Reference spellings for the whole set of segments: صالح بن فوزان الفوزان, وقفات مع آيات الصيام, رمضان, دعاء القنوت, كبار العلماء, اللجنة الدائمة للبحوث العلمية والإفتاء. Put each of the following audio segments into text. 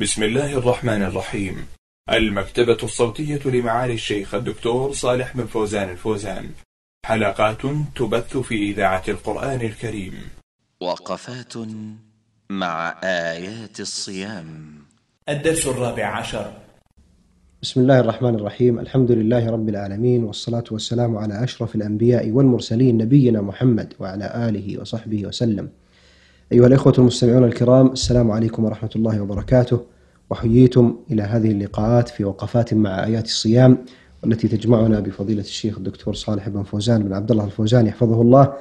بسم الله الرحمن الرحيم. المكتبة الصوتية لمعالي الشيخ الدكتور صالح بن فوزان الفوزان، حلقات تبث في إذاعة القرآن الكريم. وقفات مع آيات الصيام، الدرس 14. بسم الله الرحمن الرحيم. الحمد لله رب العالمين، والصلاة والسلام على أشرف الأنبياء والمرسلين، نبينا محمد وعلى آله وصحبه وسلم. أيها الإخوة المستمعون الكرام، السلام عليكم ورحمة الله وبركاته، وحييتم إلى هذه اللقاءات في وقفات مع آيات الصيام، والتي تجمعنا بفضيلة الشيخ الدكتور صالح بن فوزان بن عبد الله الفوزان يحفظه الله،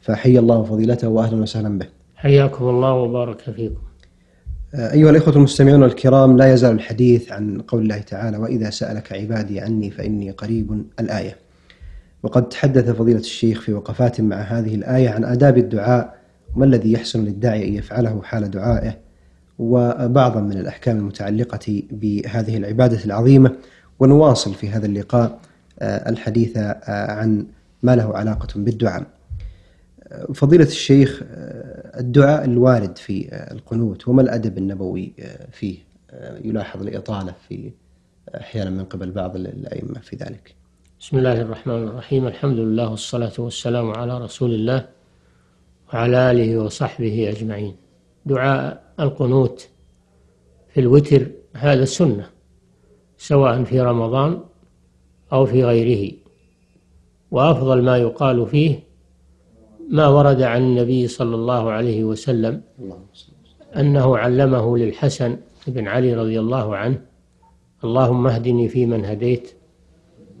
فحيا الله فضيلته وأهلا وسهلا به. حياكم الله وبارك فيكم. أيها الإخوة المستمعون الكرام، لا يزال الحديث عن قول الله تعالى: وإذا سألك عبادي عني فإني قريب، الآية. وقد تحدث فضيلة الشيخ في وقفات مع هذه الآية عن آداب الدعاء، ما الذي يحسن للداعي أن يفعله حال دعائه، وبعضا من الأحكام المتعلقة بهذه العبادة العظيمة. ونواصل في هذا اللقاء الحديث عن ما له علاقة بالدعاء. فضيلة الشيخ، الدعاء الوارد في القنوت وما الأدب النبوي فيه؟ يلاحظ الإطالة في أحيانا من قبل بعض الأئمة في ذلك. بسم الله الرحمن الرحيم. الحمد لله والصلاة والسلام على رسول الله وعلى آله وصحبه أجمعين. دعاء القنوت في الوتر هذا سنة، سواء في رمضان أو في غيره، وأفضل ما يقال فيه ما ورد عن النبي صلى الله عليه وسلم أنه علمه للحسن بن علي رضي الله عنه: اللهم اهدني في من هديت،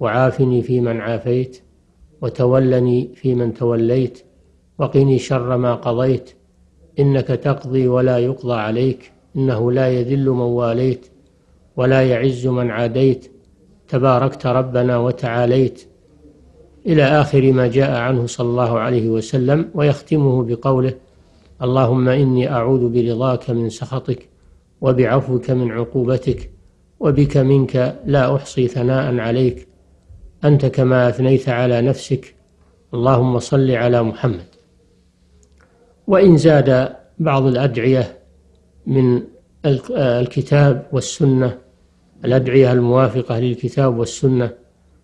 وعافني في من عافيت، وتولني في من توليت، وقني شر ما قضيت، إنك تقضي ولا يقضى عليك، إنه لا يذل من واليت ولا يعز من عاديت، تباركت ربنا وتعاليت، إلى آخر ما جاء عنه صلى الله عليه وسلم. ويختمه بقوله: اللهم إني أعوذ برضاك من سخطك، وبعفوك من عقوبتك، وبك منك لا أحصي ثناء عليك، أنت كما أثنيت على نفسك، اللهم صل على محمد. وإن زاد بعض الأدعية من الكتاب والسنة، الأدعية الموافقة للكتاب والسنة،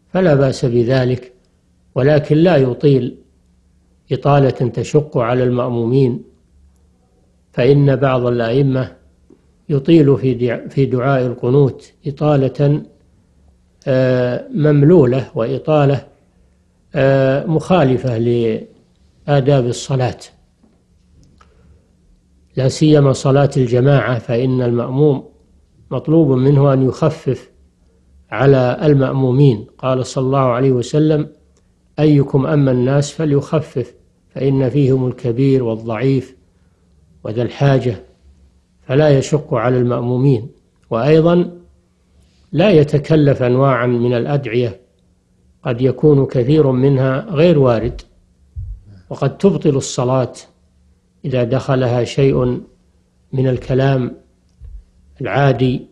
فلا بأس بذلك، ولكن لا يطيل إطالة تشق على المأمومين، فإن بعض الأئمة يطيل في دعاء القنوت إطالة مملولة، وإطالة مخالفة لآداب الصلاة، لا سيما صلاة الجماعة، فإن المأموم مطلوب منه أن يخفف على المأمومين. قال صلى الله عليه وسلم: أيكم أما الناس فليخفف، فإن فيهم الكبير والضعيف وذا الحاجة، فلا يشق على المأمومين. وأيضا لا يتكلف أنواعا من الأدعية قد يكون كثير منها غير وارد، وقد تبطل الصلاة إذا دخلها شيء من الكلام العادي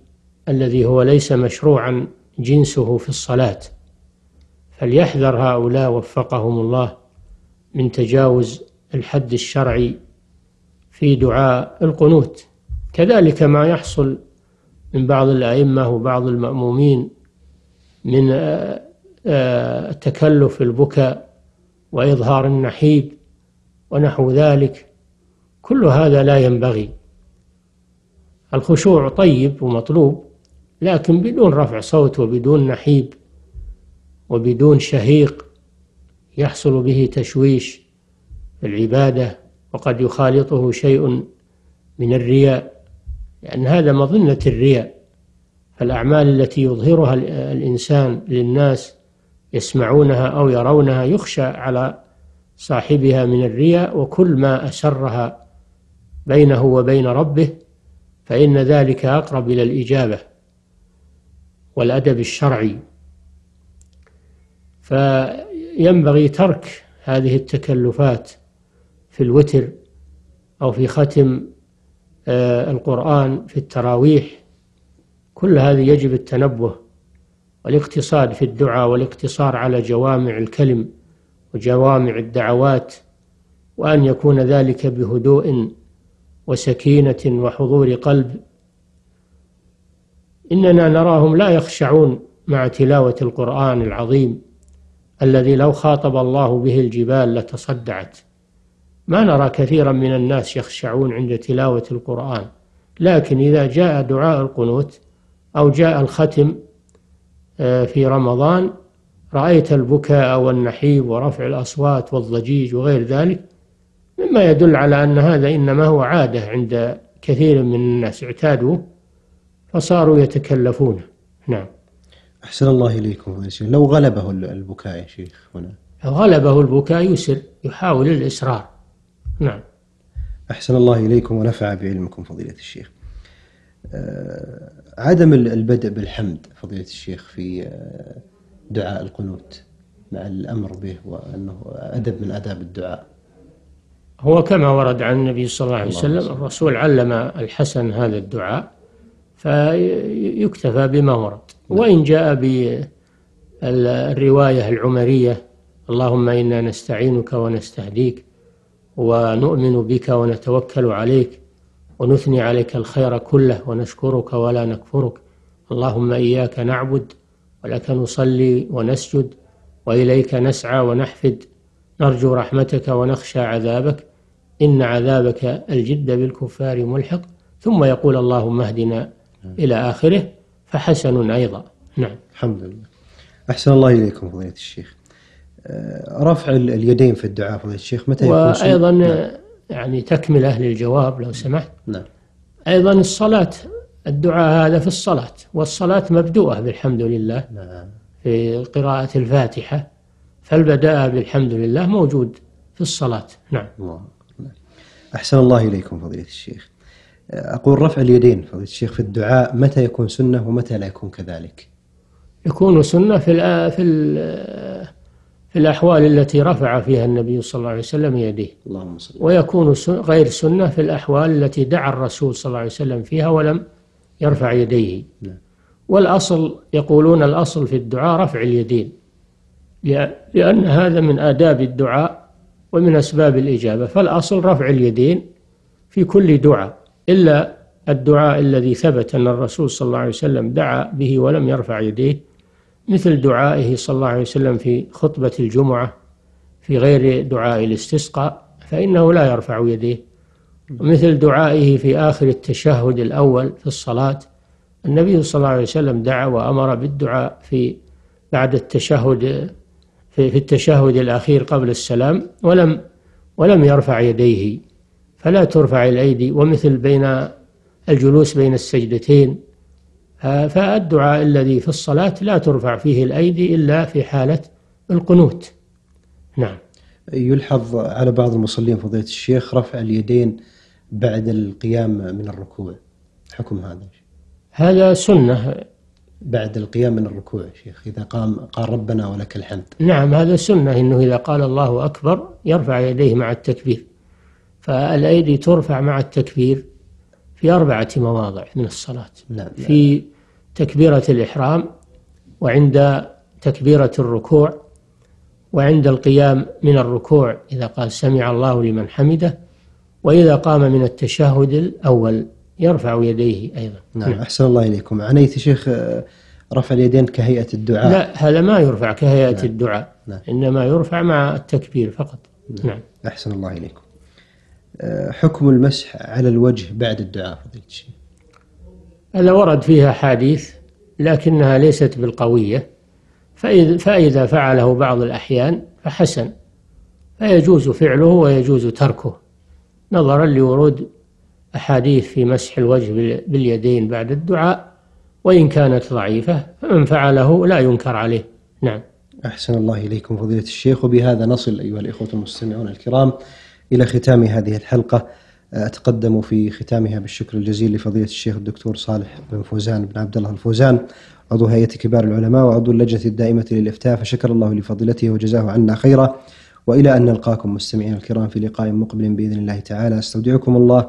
الذي هو ليس مشروعا جنسه في الصلاة، فليحذر هؤلاء وفقهم الله من تجاوز الحد الشرعي في دعاء القنوت. كذلك ما يحصل من بعض الأئمة وبعض المأمومين من التكلف في البكاء وإظهار النحيب ونحو ذلك، كل هذا لا ينبغي. الخشوع طيب ومطلوب، لكن بدون رفع صوت وبدون نحيب وبدون شهيق يحصل به تشويش في العبادة، وقد يخالطه شيء من الرياء، لأن هذا مظنة الرياء. فالأعمال التي يظهرها الإنسان للناس يسمعونها أو يرونها يخشى على صاحبها من الرياء، وكل ما أسرها بينه وبين ربه فإن ذلك أقرب إلى الإجابة والأدب الشرعي. فينبغي ترك هذه التكلفات في الوتر أو في ختم القرآن في التراويح، كل هذا يجب التنبه والاقتصاد في الدعاء، والاقتصار على جوامع الكلم وجوامع الدعوات، وأن يكون ذلك بهدوء وسكينة وحضور قلب، إننا نراهم لا يخشعون مع تلاوة القرآن العظيم الذي لو خاطب الله به الجبال لتصدعت. ما نرى كثيرا من الناس يخشعون عند تلاوة القرآن، لكن إذا جاء دعاء القنوت أو جاء الختم في رمضان رأيت البكاء والنحيب ورفع الأصوات والضجيج وغير ذلك، مما يدل على أن هذا إنما هو عادة عند كثير من الناس، اعتادوا فصاروا يتكلفون. نعم. أحسن الله إليكم. لو غلبه البكاء يا شيخ هنا. غلبه البكاء يسر، يحاول الإصرار. نعم. أحسن الله إليكم ونفع بعلمكم فضيلة الشيخ. عدم البدء بالحمد فضيلة الشيخ في دعاء القنوت مع الأمر به وأنه أدب من أداب الدعاء. هو كما ورد عن النبي صلى الله عليه وسلم، الرسول علم الحسن هذا الدعاء، فيكتفى بما ورد. وإن جاء بالرواية العمرية: اللهم إنا نستعينك ونستهديك ونؤمن بك ونتوكل عليك ونثني عليك الخير كله ونشكرك ولا نكفرك، اللهم إياك نعبد ولك نصلي ونسجد وإليك نسعى ونحفد، نرجو رحمتك ونخشى عذابك، إن عذابك الجد بالكفار ملحق، ثم يقول اللهم اهدنا إلى آخره، فحسن أيضا. نعم. الحمد لله. أحسن الله إليكم فضيلة الشيخ. رفع اليدين في الدعاء فضيلة الشيخ متى يكون؟ وأيضا نعم. يعني تكمل أهل الجواب لو سمحت. نعم. أيضا الصلاة، الدعاء هذا في الصلاة، والصلاة مبدوءة بالحمد لله. نعم. في قراءة الفاتحة، فالبداء بالحمد لله موجود في الصلاة. نعم. الله. أحسن الله إليكم فضيلة الشيخ. أقول رفع اليدين فضيلة الشيخ في الدعاء متى يكون سنة ومتى لا يكون كذلك؟ يكون سنة في الأحوال التي رفع فيها النبي صلى الله عليه وسلم يديه. اللهم صل. ويكون غير سنة في الأحوال التي دعا الرسول صلى الله عليه وسلم فيها ولم يرفع يديه. نعم. والأصل، يقولون الأصل في الدعاء رفع اليدين، لأن هذا من آداب الدعاء ومن أسباب الإجابة، فالأصل رفع اليدين في كل دعاء إلا الدعاء الذي ثبت أن الرسول صلى الله عليه وسلم دعا به ولم يرفع يديه، مثل دعائه صلى الله عليه وسلم في خطبة الجمعة في غير دعاء الاستسقاء فإنه لا يرفع يديه، ومثل دعائه في آخر التشهد الأول في الصلاة. النبي صلى الله عليه وسلم دعا وأمر بالدعاء بعد التشهد، في التشهد الأخير قبل السلام، ولم يرفع يديه، فلا ترفع الأيدي، ومثل بين الجلوس بين السجدتين. فالدعاء الذي في الصلاة لا ترفع فيه الأيدي إلا في حالة القنوت. نعم. يلحظ على بعض المصلين فضيلة الشيخ رفع اليدين بعد القيام من الركوع، حكم هذا؟ هذا سنة بعد القيام من الركوع شيخ، إذا قال ربنا ولك الحمد. نعم، هذا سنة، إنه إذا قال الله أكبر يرفع يديه مع التكبير. فالأيدي ترفع مع التكبير في 4 مواضع من الصلاة. نعم. في تكبيرة الإحرام، وعند تكبيرة الركوع، وعند القيام من الركوع إذا قال سمع الله لمن حمده، وإذا قام من التشهد الأول يرفع يديه أيضا. نعم. أحسن الله إليكم. عنيت شيخ رفع اليدين كهيئة الدعاء؟ لا، هذا ما يرفع كهيئة نعم. الدعاء. نعم. إنما يرفع مع التكبير فقط. نعم. نعم. أحسن الله إليكم. حكم المسح على الوجه بعد الدعاء فضيلة الشيخ؟ ألا ورد فيها حديث لكنها ليست بالقوية، فإذا فعله بعض الأحيان فحسن، فيجوز فعله ويجوز تركه، نظرا لورود أحاديث في مسح الوجه باليدين بعد الدعاء، وإن كانت ضعيفة، فمن فعله لا ينكر عليه. نعم. أحسن الله إليكم فضيلة الشيخ. وبهذا نصل أيها الإخوة المستمعون الكرام إلى ختام هذه الحلقة. أتقدم في ختامها بالشكر الجزيل لفضيلة الشيخ الدكتور صالح بن فوزان بن عبد الله الفوزان، عضو هيئة كبار العلماء وعضو اللجنة الدائمة للإفتاء، فشكر الله لفضيلته وجزاه عنا خيرا. وإلى أن نلقاكم مستمعين الكرام في لقاء مقبل بإذن الله تعالى، استودعكم الله،